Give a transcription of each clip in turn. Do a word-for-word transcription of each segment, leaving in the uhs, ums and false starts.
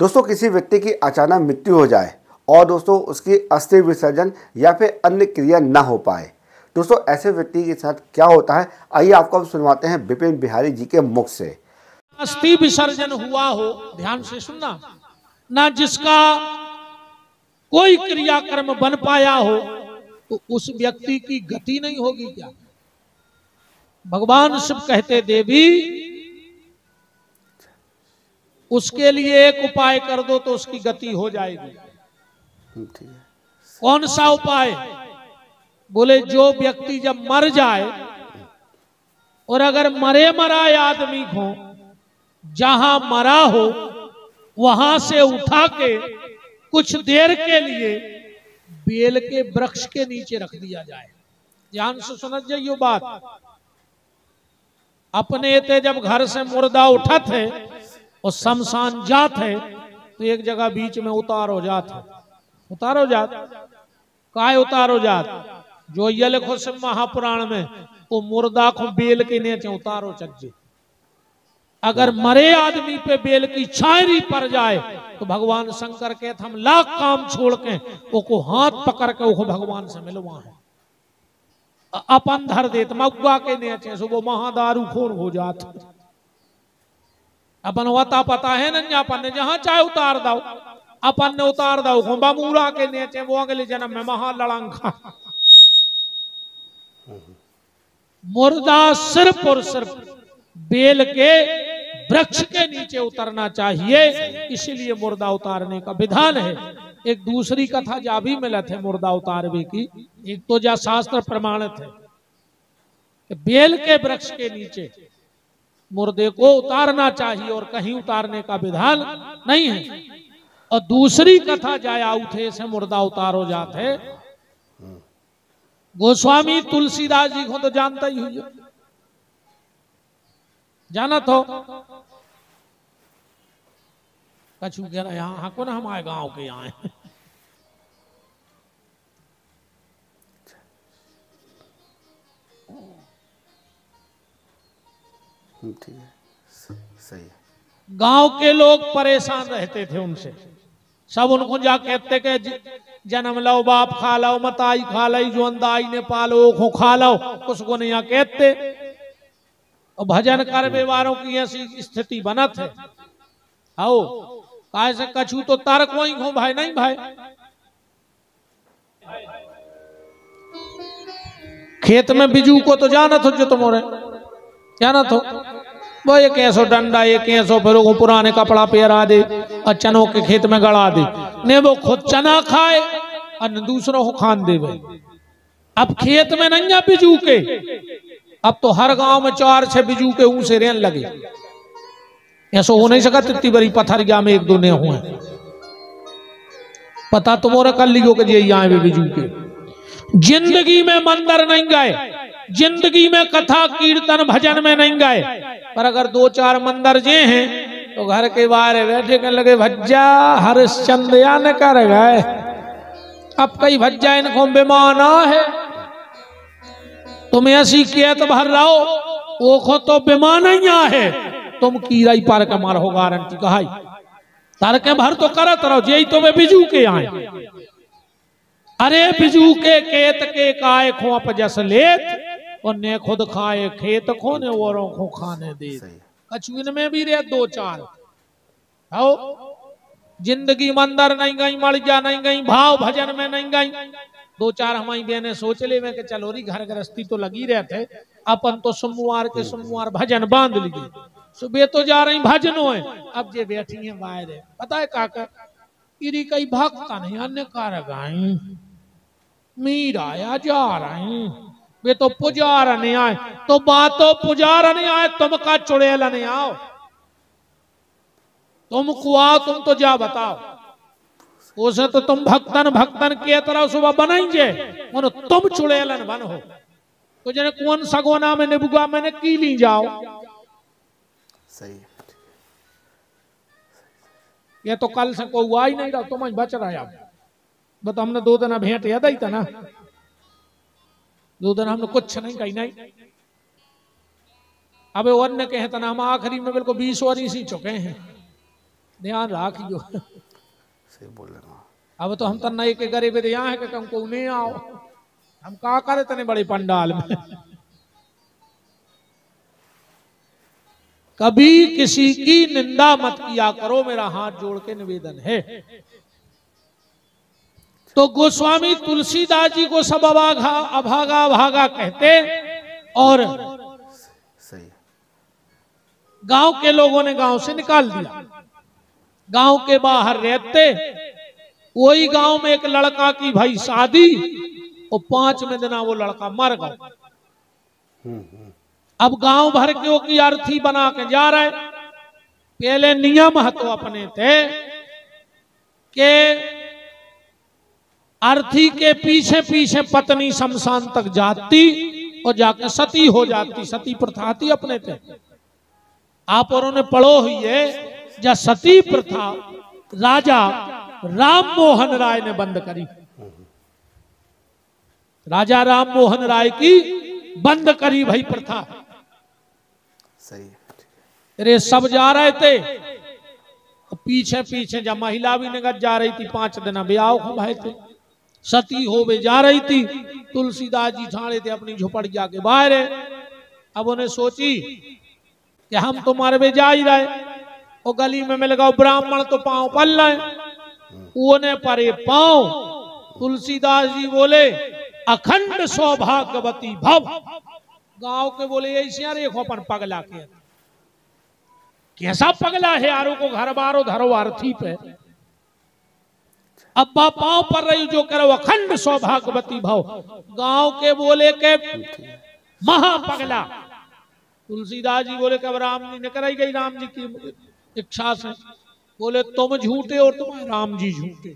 दोस्तों किसी व्यक्ति की अचानक मृत्यु हो जाए और दोस्तों उसकी अस्थि विसर्जन या फिर अन्य क्रिया ना हो पाए, दोस्तों ऐसे व्यक्ति के साथ क्या होता है, आइए आपको हम सुनवाते हैं विपिन बिहारी जी के मुख से। अस्थि विसर्जन हुआ हो, ध्यान से सुनना ना, जिसका कोई क्रियाकर्म बन पाया हो तो उस व्यक्ति की गति नहीं होगी क्या? भगवान शिव कहते देवी उसके लिए एक उपाय कर दो तो उसकी गति हो जाएगी। कौन सा उपाय? बोले जो व्यक्ति जब मर जाए और अगर मरे मराए आदमी को जहां मरा हो वहां से उठा के कुछ देर के लिए बेल के वृक्ष के नीचे रख दिया जाए। ध्यान से समझ जाइए बात। अपने थे जब घर से मुर्दा उठा थे और शमशान जात है तो एक जगह बीच में उतारो जात है। उतारो जात काय उतारो जात? जो ये लिखो सिर्फ महापुराण में वो मुर्दा को बेल के नीचे उतारो चज्जे। अगर मरे आदमी पे बेल की छायरी पड़ जाए तो भगवान शंकर कहते हम लाख काम छोड़ के उसको हाथ पकड़ के उसको भगवान से मिलवा है। अपन धर देत मगुआ के नीचे सो वो महादारू खोर हो जात। अपन वता पता है ना, अपन ने जहां चाहे उतार दाओ, अपन ने उतार दाओ होंबा मूरा के नीचे, वो अगले जन्म में महा लड़ंगा। मुर्दा सिर्फ और सिर्फ बेल के वृक्ष के नीचे उतरना चाहिए, इसीलिए मुर्दा उतारने का विधान है। एक दूसरी कथा जा भी मिला थे मुर्दा उतारवे की, एक तो जा शास्त्र प्रमाणित है बेल के वृक्ष के नीचे मुर्दे को उतारना चाहिए और कहीं उतारने का विधान नहीं है। और दूसरी कथा जाया उठे से मुर्दा उतारो जाते। गोस्वामी तुलसीदास जी को तो जानता ही हुई, जाना तो कछु गया यहाँ हाँ को ना हमारे गांव के यहाँ ठीक है, सही है। गांव के लोग परेशान रहते थे उनसे, सब उनको जा कहते के जन्म लाओ बाप खा लाओ मताई खा लाई जो अंदाई ने पालो खो खा लाओ, उसको नहीं कहते। और भजन कर व्यवहारों की ऐसी स्थिति बना थे। आओ काय से कछु तो तारक वही हो भाई, नहीं भाई खेत में बिजू को तो जाना था जो तुम्हारे जाना तो वो ये कैसो डंडा ये कैसो फिर वो पुराने कपड़ा पहरा दे और चनों के खेत में गड़ा दे ने वो खुद चना खाए और दूसरों को खान दे। अब खेत में नहीं बिजू के, अब तो हर गांव में चार छह बिजू के ऊँचे रेन लगे। ऐसो हो नहीं सका इतनी बड़ी पथरिया में एक दो ने हुए पता तुम्हारा कर लियो के जी आए बिजू के। जिंदगी में मंदिर नहीं गए, जिंदगी में कथा कीर्तन भजन में नहीं गए, पर अगर दो चार मंदिर जे हैं तो घर के बाहर बैठे कहने लगे भज्जा हरिश्चंद्रिया ने कर गए। अब कई भज्जा इनको बेमाना है, तुम ऐसी कियत भर रहो वो खो तो बेमाना यहाँ है, तुम कीरा ही पार का मार हो गारंटी कहाई तारके भर तो करत रहो यही तो वे बिजू के आए। अरे बिजू के केत के काय खो पजस लेत और ने खुद खाए खेत खो ने औरों को खाने दे। कछुन में भी रे दो चार आओ, जिंदगी मंदिर नहीं गई, मड़जा नहीं गई, भाव भजन में नहीं गई। दो चार हमारी बहने सोच ले में के चलो री घर गृहस्थी तो लगी रहते, अपन तो सोमवार के सोमवार भजन बांध लिए, सुबह तो जा रही भजनों है। अब जे बैठी है बाहर है पता है काका इरी कई भागता नहीं अन्य कारक आई मीरा या जा रही वे तो पुजारा नहीं आए तो बातो पुजारा नहीं आए तुम का चुड़ैला नहीं आओ तुम कुआ तुम तो जा बताओ उसे तो तुम भक्तन भक्तन के तरह सुबह बनाइए मनो तुम चुड़ैलन बन हो तो जने कौन सगोना में निबुआ मैंने की ली जाओ। सही ये तो कल से कोई हुआ ही नहीं रहा तुम बच रहा है बता। हमने दो दिन भेंट याद आई था ना, दो दिन हमने कुछ नहीं कही नहीं। अब और ने कहे तना हम आखिरी में बिल्कुल बीस और इसी चुके हैं ध्यान राखियो। सही बोले ना। अब तो हम तन नहीं के गरीब यहाँ है कि हमको उन्हें आओ, हम का करे तने बड़े पंडाल में। कभी किसी की निंदा मत किया करो, मेरा हाथ जोड़ के निवेदन है। तो गोस्वामी तुलसीदास जी को सब अभागा अभागा अभागा कहते और गांव के लोगों ने गांव से निकाल दिया। गांव के बाहर रहते, वही गांव में एक लड़का की भाई शादी और पांचवें दिन वो लड़का मर गया। अब गांव भर के की अर्थी बना के जा रहे। पहले नियम तो अपने थे के अर्थी के पीछे पीछे पत्नी शमशान तक जाती और जाकर सती हो जाती। सती प्रथा थी अपने थे, आप और उन्हें पढ़ो हुई है। जा सती प्रथा राजा राम मोहन राय ने बंद करी। राजा राम मोहन राय की बंद करी भाई प्रथा। सही तेरे सब जा रहे थे, पीछे पीछे जब महिला भी निकट जा रही थी, पांच दिन ब्याह हो भाई थे, सती हो वे जा रही थी। तुलसीदास जी छाड़े थे अपनी झोपड़िया के बाहर। अब उन्हें सोची कि हम तुम्हारे वे जा ही रहे और गली में मिल गए ब्राह्मण तो पांव पल रहे परे पांव। तुलसीदास जी बोले अखंड सौभाग्यवती भव। गांव के बोले ऐसे यार एक अपन पगला के कैसा पगला है यारों को घर बारो धरो आरथी पे। अब्बा पांव पर रही जो करो अखंड सौभाग्यवती भव। गांव के बोले के महा पगला। तुलसीदास जी बोले कब राम जी निकल गई राम जी की इच्छा से। बोले तुम झूठे और तुम्हारे राम जी झूठे।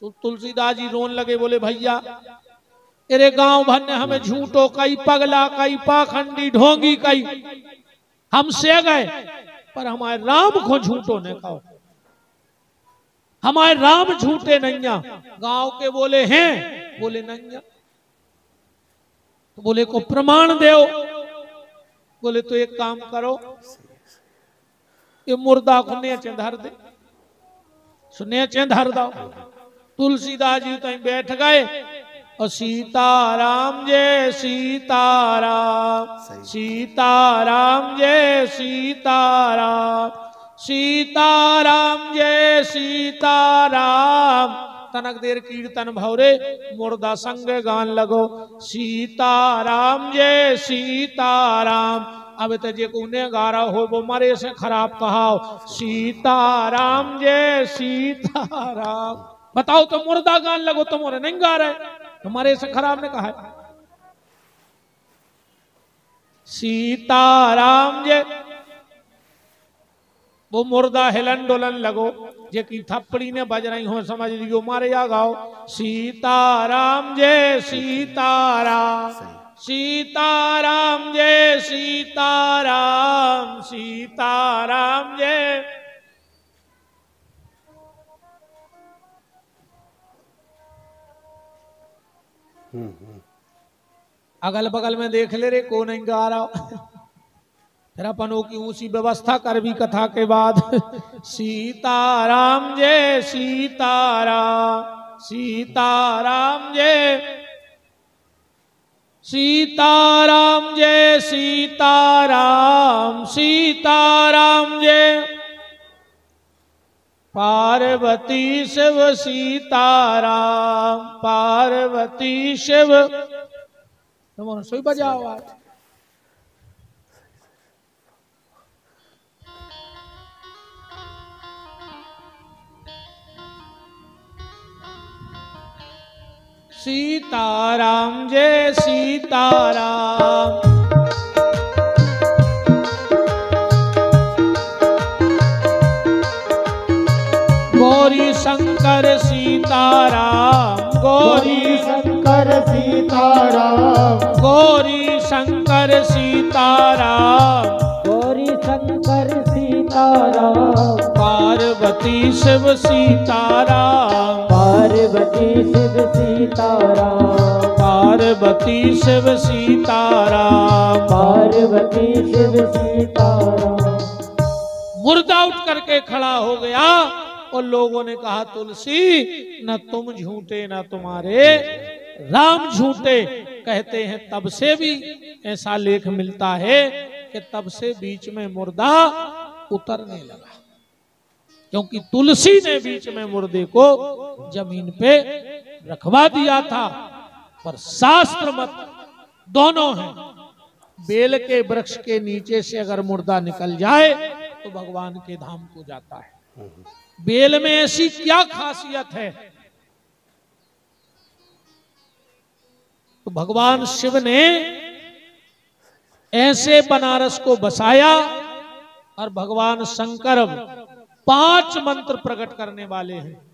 तो तुलसीदास जी रोन लगे। बोले भैया तेरे गांव भर ने हमें झूठो कई पगला कई पाखंडी ढोंगी कई, हम से गए पर हमारे राम को झूठो ने कहो, हमारे राम झूठे नैया। गांव के बोले हैं। बोले नैया। तो बोले को प्रमाण दो। बोले तो एक काम करो ये मुर्दा को नेचे धर दे। सो नेचे धर दो। तुलसीदास जी तहीं बैठ गए और सीताराम जय सीताराम सीताराम जय सीताराम सीताराम जय सीताराम। तनक देर कीर्तन भवरे मुर्दा संग गान लगो सीताराम जय सीताराम। अब ते जे उन्हें गारा हो वो मरे से खराब कहाओ सीताराम जय सीताराम। बताओ तो मुर्दा गान लगो, तुम और नहीं गा रहे, तुम्हारे से खराब ने कहा है सीताराम जय। वो मुर्दा हिलन डोलन लगो, जे की थप्पड़ी ने बज रही हो समझ लियो मारे या गाओ सीताराम जय सीताराम सीताराम जय सीताराम सीताराम जय। अगल बगल में देख ले रे को नहीं गा रहा। फिर अपनों की ऊंची व्यवस्था कर भी कथा के बाद सीताराम जय सीताराम सीताराम जय सीताराम जय सीताराम सीताराम जय। पार्वती शिव सीताराम पार्वती शिव। तुम सोई बजाओ आज। सीताराम जय सीताराम गौरी शंकर सीताराम गौरी शंकर सीताराम गौरी शंकर सीताराम गौरी शंकर सीताराम। पार्वती शिव सीताराम पार्वती शिव सीताराम पार्वती शिव सीताराम पार्वती शिव सीताराम। मुर्दा उठ करके खड़ा हो गया और लोगों ने कहा तुलसी न तुम झूठे न तुम्हारे राम झूठे। कहते हैं तब से भी ऐसा लेख मिलता है कि तब से बीच में मुर्दा उतरने लगा, क्योंकि तुलसी ने बीच में मुर्दे को जमीन पे रखवा दिया था। पर शास्त्र मत दोनों हैं, बेल के वृक्ष के नीचे से अगर मुर्दा निकल जाए तो भगवान के धाम को जाता है। बेल में ऐसी क्या खासियत है? तो भगवान शिव ने ऐसे बनारस को बसाया और भगवान शंकर पांच मंत्र प्रकट करने वाले हैं।